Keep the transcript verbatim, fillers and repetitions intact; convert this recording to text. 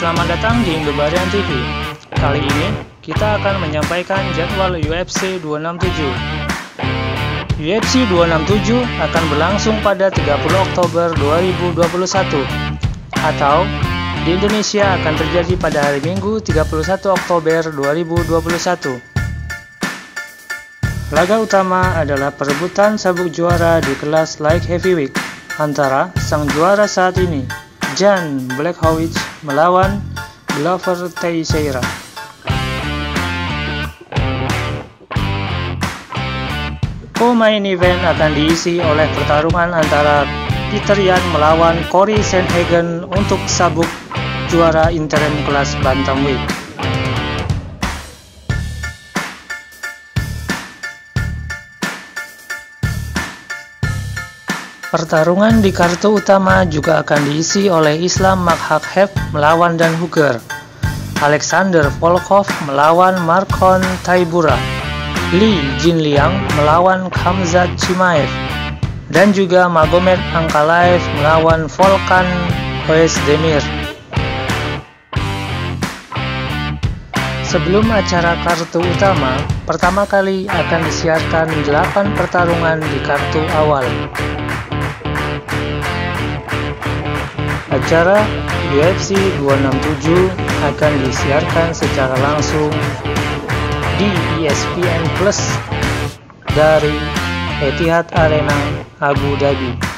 Selamat datang di Indobarian T V. Kali ini kita akan menyampaikan jadwal U F C dua enam tujuh. U F C dua enam tujuh akan berlangsung pada tiga puluh Oktober dua ribu dua puluh satu atau di Indonesia akan terjadi pada hari Minggu tiga puluh satu Oktober dua ribu dua puluh satu. Laga utama adalah perebutan sabuk juara di kelas light heavyweight antara sang juara saat ini, Jan Blachowicz, melawan Glover Teixeira. Co-main event akan diisi oleh pertarungan antara Peter Yan melawan Cory Saint Hagen untuk sabuk juara interim kelas bantamweight. Pertarungan di kartu utama juga akan diisi oleh Islam Makhachev melawan Dan Hooker, Alexander Volkov melawan Marlon Taibura, Li Jinliang melawan Khamzat Chimaev, dan juga Magomed Ankalaev melawan Volkan Oezdemir. Sebelum acara kartu utama, pertama kali akan disiarkan delapan pertarungan di kartu awal. Acara U F C dua enam tujuh akan disiarkan secara langsung di E S P N Plus dari Etihad Arena, Abu Dhabi.